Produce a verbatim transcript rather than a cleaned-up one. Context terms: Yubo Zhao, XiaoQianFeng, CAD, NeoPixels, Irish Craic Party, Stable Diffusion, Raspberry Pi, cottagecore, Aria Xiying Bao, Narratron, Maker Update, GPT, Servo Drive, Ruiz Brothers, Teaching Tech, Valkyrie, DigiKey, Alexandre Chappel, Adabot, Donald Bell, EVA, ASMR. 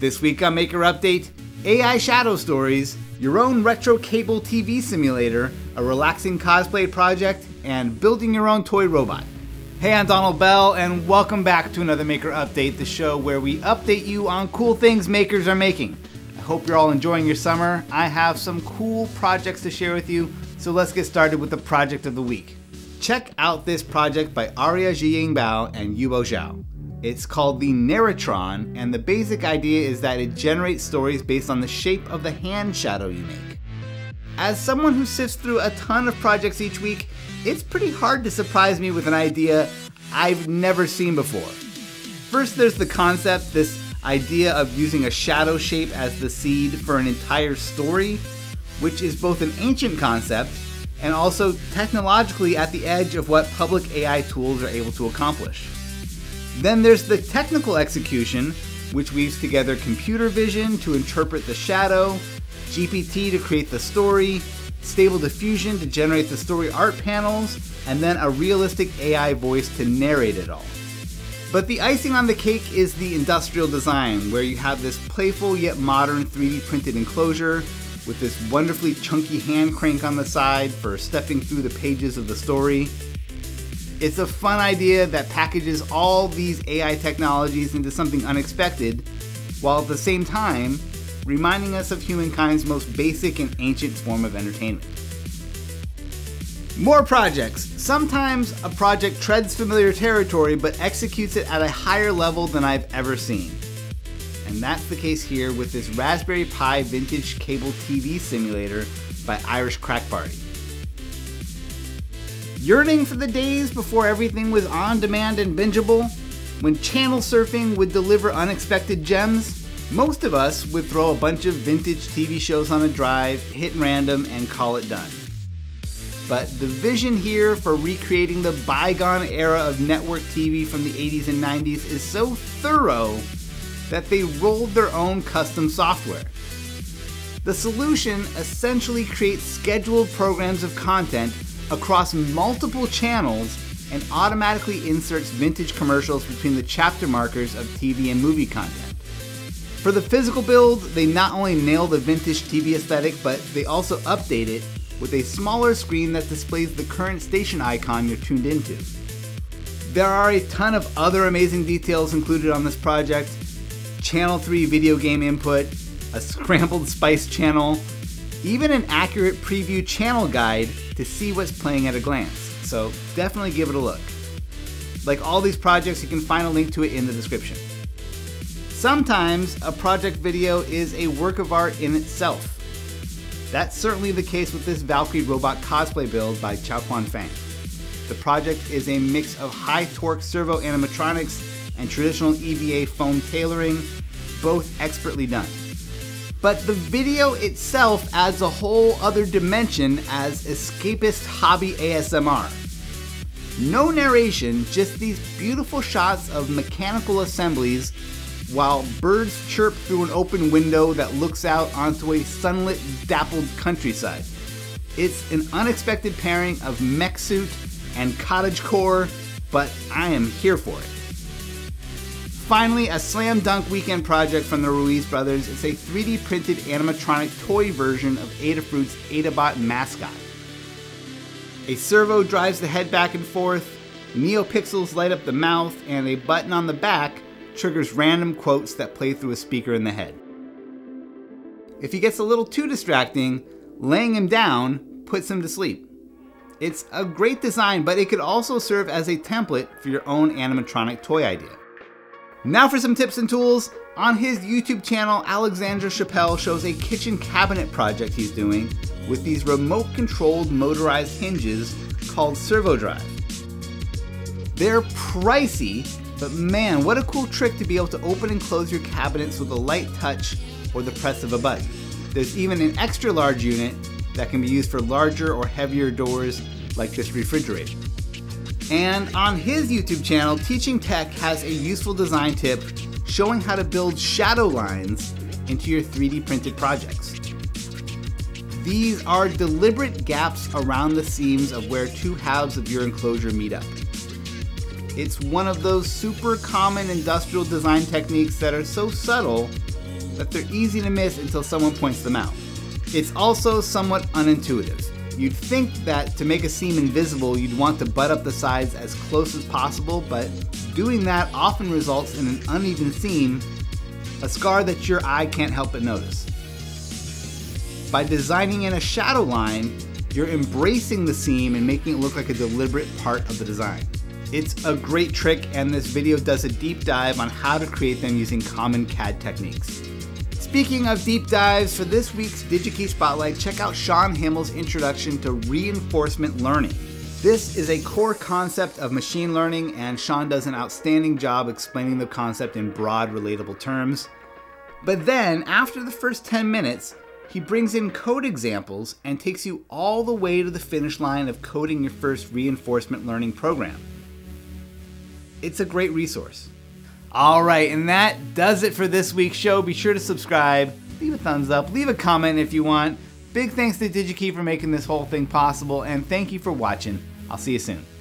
This week on Maker Update, A I Shadow Stories, your own retro cable T V simulator, a relaxing cosplay project, and building your own toy robot. Hey, I'm Donald Bell, and welcome back to another Maker Update, the show where we update you on cool things makers are making. I hope you're all enjoying your summer. I have some cool projects to share with you, so let's get started with the project of the week. Check out this project by Aria Xiying Bao and Yubo Zhao. It's called the Narratron, and the basic idea is that it generates stories based on the shape of the hand shadow you make. As someone who sifts through a ton of projects each week, it's pretty hard to surprise me with an idea I've never seen before. First, there's the concept, this idea of using a shadow shape as the seed for an entire story, which is both an ancient concept and also technologically at the edge of what public A I tools are able to accomplish. Then there's the technical execution, which weaves together computer vision to interpret the shadow, G P T to create the story, Stable Diffusion to generate the story art panels, and then a realistic A I voice to narrate it all. But the icing on the cake is the industrial design, where you have this playful yet modern three D printed enclosure with this wonderfully chunky hand crank on the side for stepping through the pages of the story. It's a fun idea that packages all these A I technologies into something unexpected, while at the same time reminding us of humankind's most basic and ancient form of entertainment. More projects. Sometimes a project treads familiar territory but executes it at a higher level than I've ever seen. And that's the case here with this Raspberry Pi vintage cable T V simulator by Irish Craic Party. Yearning for the days before everything was on demand and bingeable, when channel surfing would deliver unexpected gems, most of us would throw a bunch of vintage T V shows on a drive, hit random, and call it done. But the vision here for recreating the bygone era of network T V from the eighties and nineties is so thorough that they rolled their own custom software. The solution essentially creates scheduled programs of content across multiple channels and automatically inserts vintage commercials between the chapter markers of T V and movie content. For the physical build, they not only nail the vintage T V aesthetic, but they also update it with a smaller screen that displays the current station icon you're tuned into. There are a ton of other amazing details included on this project: Channel three video game input, a scrambled spice channel, even an accurate preview channel guide to see what's playing at a glance, so definitely give it a look. Like all these projects, you can find a link to it in the description. Sometimes a project video is a work of art in itself. That's certainly the case with this Valkyrie robot cosplay build by XiaoQianFeng. The project is a mix of high-torque servo animatronics and traditional E V A foam tailoring, both expertly done. But the video itself adds a whole other dimension as escapist hobby A S M R. No narration, just these beautiful shots of mechanical assemblies while birds chirp through an open window that looks out onto a sunlit, dappled countryside. It's an unexpected pairing of mech suit and cottagecore, but I am here for it. Finally, a slam dunk weekend project from the Ruiz Brothers. It's a three D printed animatronic toy version of Adafruit's Adabot mascot. A servo drives the head back and forth, NeoPixels light up the mouth, and a button on the back triggers random quotes that play through a speaker in the head. If he gets a little too distracting, laying him down puts him to sleep. It's a great design, but it could also serve as a template for your own animatronic toy idea. Now for some tips and tools. On his YouTube channel, Alexandre Chappel shows a kitchen cabinet project he's doing with these remote-controlled motorized hinges called Servo Drive. They're pricey, but man, what a cool trick to be able to open and close your cabinets with a light touch or the press of a button. There's even an extra large unit that can be used for larger or heavier doors like this refrigerator. And on his YouTube channel, Teaching Tech has a useful design tip showing how to build shadow lines into your three D printed projects. These are deliberate gaps around the seams of where two halves of your enclosure meet up. It's one of those super common industrial design techniques that are so subtle but they're easy to miss until someone points them out. It's also somewhat unintuitive. You'd think that to make a seam invisible, you'd want to butt up the sides as close as possible, but doing that often results in an uneven seam, a scar that your eye can't help but notice. By designing in a shadow line, you're embracing the seam and making it look like a deliberate part of the design. It's a great trick, and this video does a deep dive on how to create them using common C A D techniques. Speaking of deep dives, for this week's DigiKey Spotlight, check out Sean Hamel's introduction to reinforcement learning. This is a core concept of machine learning, and Sean does an outstanding job explaining the concept in broad, relatable terms. But then, after the first ten minutes, he brings in code examples and takes you all the way to the finish line of coding your first reinforcement learning program. It's a great resource. All right, and that does it for this week's show. Be sure to subscribe, leave a thumbs up, leave a comment if you want. Big thanks to DigiKey for making this whole thing possible, and thank you for watching. I'll see you soon.